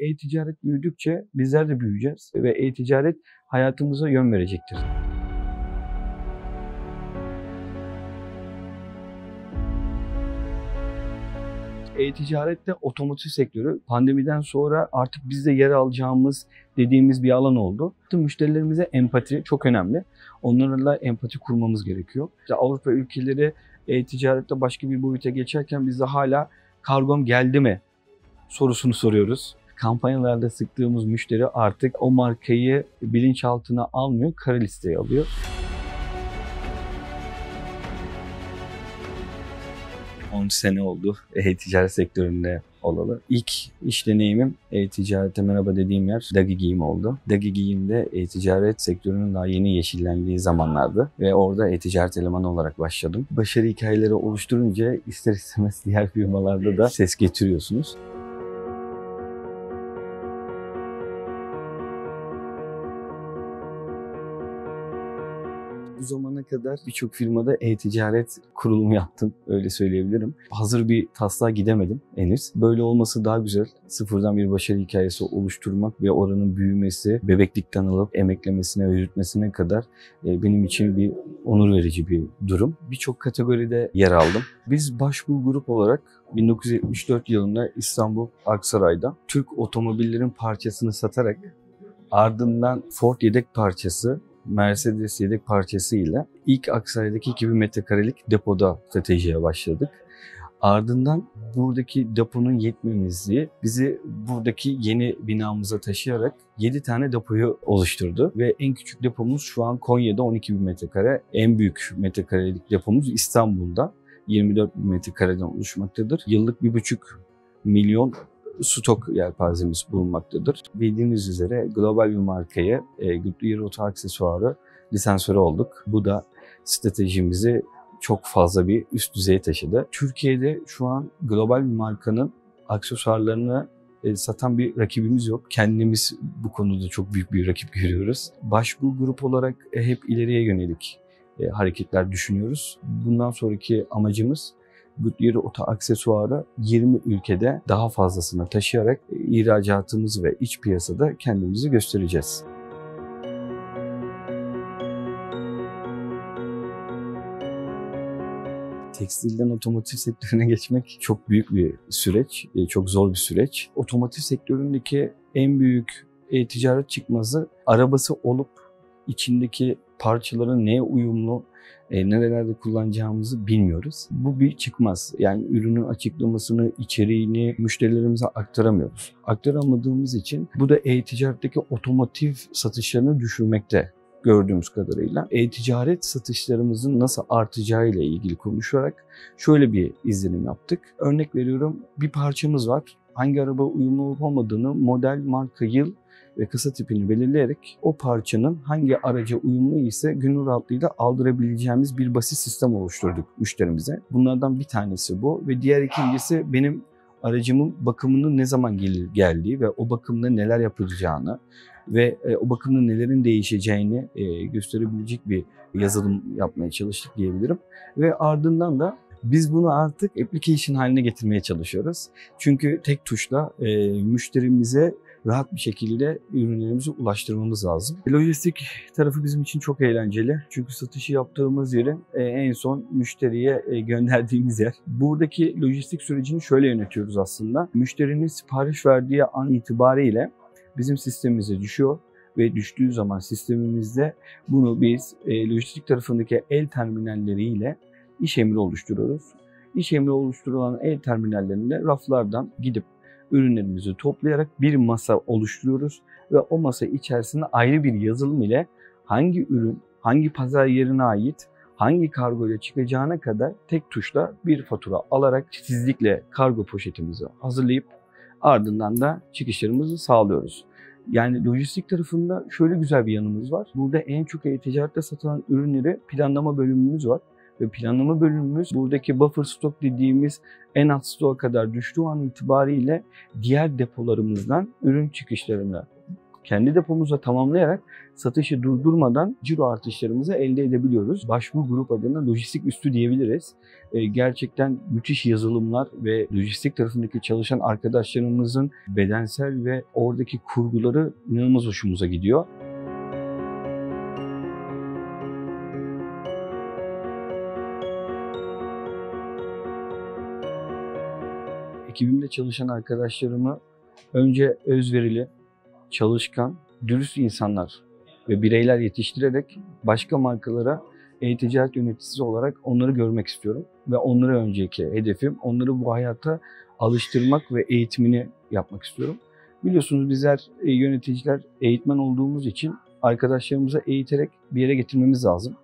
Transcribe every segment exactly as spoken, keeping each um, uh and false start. E-ticaret büyüdükçe bizler de büyüyeceğiz ve e-ticaret hayatımıza yön verecektir. E-ticarette otomotiv sektörü pandemiden sonra artık biz de yer alacağımız dediğimiz bir alan oldu. Müşterilerimize empati çok önemli. Onlarla empati kurmamız gerekiyor. İşte Avrupa ülkeleri e-ticarette başka bir boyuta geçerken biz de hala kargom geldi mi sorusunu soruyoruz. Kampanyalarda sıktığımız müşteri artık o markayı bilinçaltına almıyor, kara listeye alıyor. on sene oldu e-ticaret sektöründe olalı. İlk iş deneyimim e-ticarete merhaba dediğim yer Dagi Giyim oldu. Dagi Giyim'de e-ticaret sektörünün daha yeni yeşillendiği zamanlardı ve orada e-ticaret elemanı olarak başladım. Başarı hikayeleri oluşturunca ister istemez diğer firmalarda da ses getiriyorsunuz. Bu zamana kadar birçok firmada e-ticaret kurulumu yaptım, öyle söyleyebilirim. Hazır bir taslağa gidemedim henüz. Böyle olması daha güzel. Sıfırdan bir başarı hikayesi oluşturmak ve oranın büyümesi, bebeklikten alıp emeklemesine ve yürütmesine kadar benim için bir onur verici bir durum. Birçok kategoride yer aldım. Biz Başbuğ Grup olarak bin dokuz yüz yetmiş dört yılında İstanbul Aksaray'da Türk otomobillerin parçasını satarak ardından Ford yedek parçası, Mercedes yedek parçası ile ilk Aksaray'daki iki bin metrekarelik depoda stratejiye başladık. Ardından buradaki deponun yetmemizliği bizi buradaki yeni binamıza taşıyarak yedi tane depoyu oluşturdu. Ve en küçük depomuz şu an Konya'da on iki bin metrekare, en büyük metrekarelik depomuz İstanbul'da yirmi dört bin metrekareden oluşmaktadır. Yıllık bir buçuk milyon stok yelpazemiz bulunmaktadır. Bildiğiniz üzere global bir markaya e, Goodyear Auto Aksesuarı lisansörü olduk. Bu da stratejimizi çok fazla bir üst düzeye taşıdı. Türkiye'de şu an global bir markanın aksesuarlarını e, satan bir rakibimiz yok. Kendimiz bu konuda çok büyük bir rakip görüyoruz. Başbuğ Grup olarak e, hep ileriye yönelik e, hareketler düşünüyoruz. Bundan sonraki amacımız Goodyear Auto Aksesuarı yirmi ülkede daha fazlasını taşıyarak ihracatımız ve iç piyasada kendimizi göstereceğiz. Tekstilden otomotiv sektörüne geçmek çok büyük bir süreç, çok zor bir süreç. Otomotiv sektöründeki en büyük e-ticaret çıkmazı arabası olup içindeki parçaların neye uyumlu, e, nerelerde kullanacağımızı bilmiyoruz. Bu bir çıkmaz. Yani ürünün açıklamasını, içeriğini müşterilerimize aktaramıyoruz. Aktaramadığımız için bu da e-ticaretteki otomotiv satışlarını düşürmekte gördüğümüz kadarıyla. E-ticaret satışlarımızın nasıl artacağıyla ilgili konuşarak şöyle bir izlenim yaptık. Örnek veriyorum, bir parçamız var. Hangi araba uyumlu olup olmadığını model, marka, yıl ve kasa tipini belirleyerek o parçanın hangi araca uyumlu ise gönül rahatlığıyla aldırabileceğimiz bir basit sistem oluşturduk müşterimize. Bunlardan bir tanesi bu ve diğer ikincisi benim aracımın bakımının ne zaman gelir, geldiği ve o bakımda neler yapılacağını ve e, o bakımda nelerin değişeceğini e, gösterebilecek bir yazılım yapmaya çalıştık diyebilirim. Ve ardından da biz bunu artık application haline getirmeye çalışıyoruz. Çünkü tek tuşla e, müşterimize rahat bir şekilde ürünlerimizi ulaştırmamız lazım. Lojistik tarafı bizim için çok eğlenceli. Çünkü satışı yaptığımız yeri en son müşteriye gönderdiğimiz yer. Buradaki lojistik sürecini şöyle yönetiyoruz aslında. Müşterinin sipariş verdiği an itibariyle bizim sistemimize düşüyor ve düştüğü zaman sistemimizde bunu biz lojistik tarafındaki el terminalleriyle iş emri oluşturuyoruz. İş emri oluşturulan el terminallerinde raflardan gidip ürünlerimizi toplayarak bir masa oluşturuyoruz ve o masa içerisinde ayrı bir yazılım ile hangi ürün, hangi pazar yerine ait, hangi kargo ile çıkacağına kadar tek tuşla bir fatura alarak titizlikle kargo poşetimizi hazırlayıp ardından da çıkışlarımızı sağlıyoruz. Yani lojistik tarafında şöyle güzel bir yanımız var. Burada en çok e-ticarette satılan ürünleri planlama bölümümüz var. Ve planlama bölümümüz buradaki buffer stok dediğimiz en alt stoğa kadar düştüğü an itibariyle diğer depolarımızdan ürün çıkışlarını kendi depomuzda tamamlayarak satışı durdurmadan ciro artışlarımızı elde edebiliyoruz. Başbuğ Grup adına lojistik üstü diyebiliriz. E, gerçekten müthiş yazılımlar ve lojistik tarafındaki çalışan arkadaşlarımızın bedensel ve oradaki kurguları inanılmaz hoşumuza gidiyor. Ekibimde çalışan arkadaşlarımı önce özverili, çalışkan, dürüst insanlar ve bireyler yetiştirerek başka markalara e-ticaret yöneticisi olarak onları görmek istiyorum. Ve onları önceki hedefim, onları bu hayata alıştırmak ve eğitimini yapmak istiyorum. Biliyorsunuz bizler yöneticiler eğitmen olduğumuz için arkadaşlarımıza eğiterek bir yere getirmemiz lazım.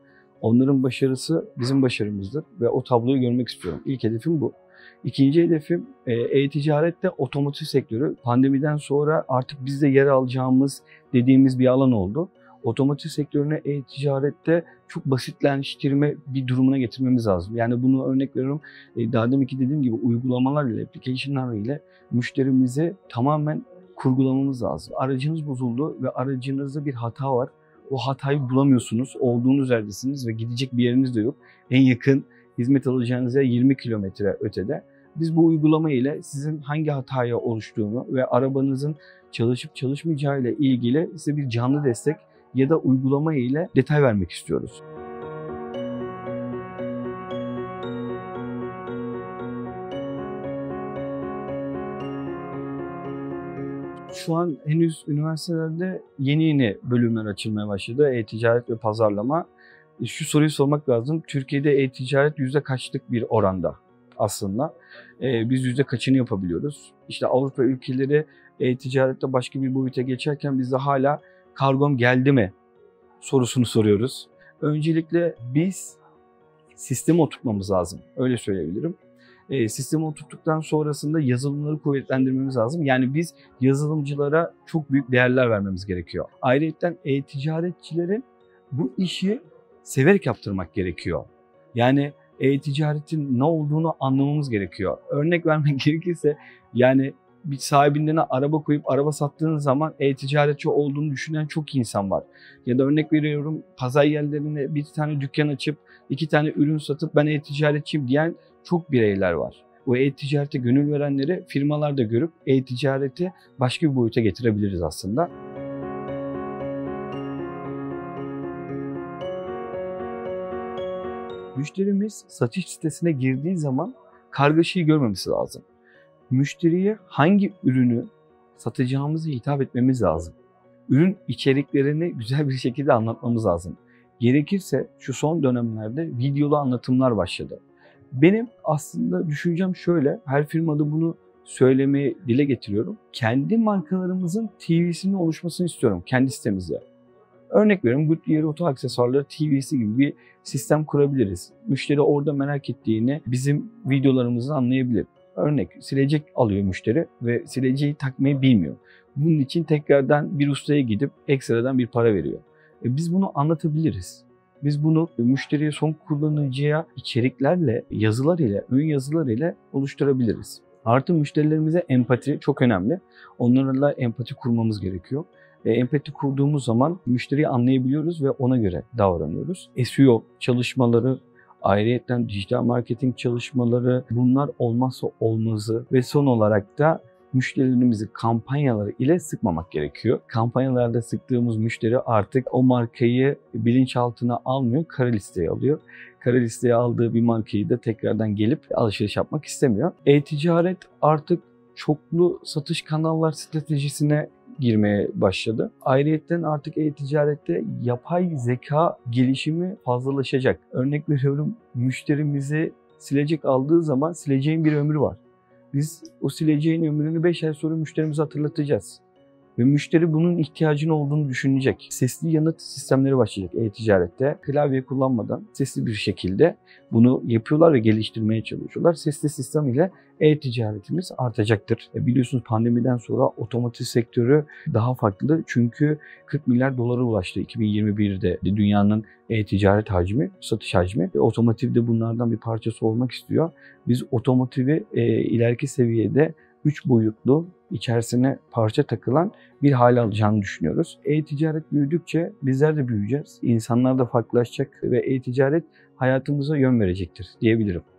Onların başarısı bizim başarımızdır ve o tabloyu görmek istiyorum. İlk hedefim bu. İkinci hedefim e-ticarette otomotiv sektörü. Pandemiden sonra artık biz de yer alacağımız dediğimiz bir alan oldu. Otomotiv sektörüne e-ticarette çok basitleştirme bir durumuna getirmemiz lazım. Yani bunu örnek veriyorum. Daha deminki dediğim gibi uygulamalar ile, application'lar ile müşterimizi tamamen kurgulamamız lazım. Aracınız bozuldu ve aracınızda bir hata var. O hatayı bulamıyorsunuz. Olduğunuz yerdesiniz ve gidecek bir yeriniz de yok. En yakın hizmet alacağınız yer yirmi kilometre ötede. Biz bu uygulama ile sizin hangi hataya oluştuğunu ve arabanızın çalışıp çalışmayacağı ile ilgili size bir canlı destek ya da uygulama ile detay vermek istiyoruz. Şu an henüz üniversitelerde yeni yeni bölümler açılmaya başladı. E-ticaret ve pazarlama. Şu soruyu sormak lazım. Türkiye'de e-ticaret yüzde kaçlık bir oranda aslında? Ee, biz yüzde kaçını yapabiliyoruz? İşte Avrupa ülkeleri e-ticarette başka bir boyuta geçerken biz de hala kargom geldi mi sorusunu soruyoruz. Öncelikle biz sistemi oturtmamız lazım. Öyle söyleyebilirim. E, sistemi oturttuktan sonrasında yazılımları kuvvetlendirmemiz lazım. Yani biz yazılımcılara çok büyük değerler vermemiz gerekiyor. Ayrıca e-ticaretçilerin bu işi severek yaptırmak gerekiyor. Yani e-ticaretin ne olduğunu anlamamız gerekiyor. Örnek vermek gerekirse yani bir sahibinden araba koyup araba sattığın zaman e-ticaretçi olduğunu düşünen çok insan var. Ya da örnek veriyorum pazar yerlerine bir tane dükkan açıp iki tane ürün satıp ben e-ticaretçiyim diyen çok bireyler var. O e-ticarete gönül verenleri firmalarda görüp e-ticareti başka bir boyuta getirebiliriz aslında. Müşterimiz satış sitesine girdiği zaman kargaşayı görmemesi lazım. Müşteriye hangi ürünü satacağımızı hitap etmemiz lazım. Ürün içeriklerini güzel bir şekilde anlatmamız lazım. Gerekirse şu son dönemlerde videolu anlatımlar başladı. Benim aslında düşüncem şöyle, her firmada bunu söylemeyi dile getiriyorum. Kendi markalarımızın T V'sinin oluşmasını istiyorum kendi sitemizde. Örnek veriyorum Goodyear Auto Aksesuarları T V'si gibi bir sistem kurabiliriz. Müşteri orada merak ettiğini bizim videolarımızı anlayabilir. Örnek silecek alıyor müşteri ve sileceği takmayı bilmiyor. Bunun için tekrardan bir ustaya gidip ekstradan bir para veriyor. E biz bunu anlatabiliriz. Biz bunu müşteriye son kullanıcıya içeriklerle, yazılar ile, ön yazılar ile oluşturabiliriz. Artı müşterilerimize empati çok önemli. Onlarla empati kurmamız gerekiyor. E, empati kurduğumuz zaman müşteriyi anlayabiliyoruz ve ona göre davranıyoruz. S E O çalışmaları, ayrıca dijital marketing çalışmaları bunlar olmazsa olmazı ve son olarak da müşterilerimizi kampanyaları ile sıkmamak gerekiyor. Kampanyalarda sıktığımız müşteri artık o markayı bilinçaltına almıyor, kara listeye alıyor. Kara listeye aldığı bir markayı da tekrardan gelip alışveriş yapmak istemiyor. E-ticaret artık çoklu satış kanallar stratejisine girmeye başladı. Ayrıyeten artık e-ticarette yapay zeka gelişimi fazlalaşacak. Örnek veriyorum müşterimizi silecek aldığı zaman sileceğin bir ömrü var. Biz o sileceğin ömrünü beş ay sonra müşterimize hatırlatacağız. Ve müşteri bunun ihtiyacının olduğunu düşünecek. Sesli yanıt sistemleri başlayacak e-ticarette. Klavye kullanmadan sesli bir şekilde bunu yapıyorlar ve geliştirmeye çalışıyorlar. Sesli sistem ile e-ticaretimiz artacaktır. E biliyorsunuz pandemiden sonra otomotiv sektörü daha farklı. Çünkü kırk milyar dolara ulaştı iki bin yirmi bir'de dünyanın e-ticaret hacmi, satış hacmi. E otomotiv de bunlardan bir parçası olmak istiyor. Biz otomotivi e, ileriki seviyede üç boyutlu, içerisine parça takılan bir hale alacağını düşünüyoruz. E-ticaret büyüdükçe bizler de büyüyeceğiz. İnsanlar da farklılaşacak ve e-ticaret hayatımıza yön verecektir diyebilirim.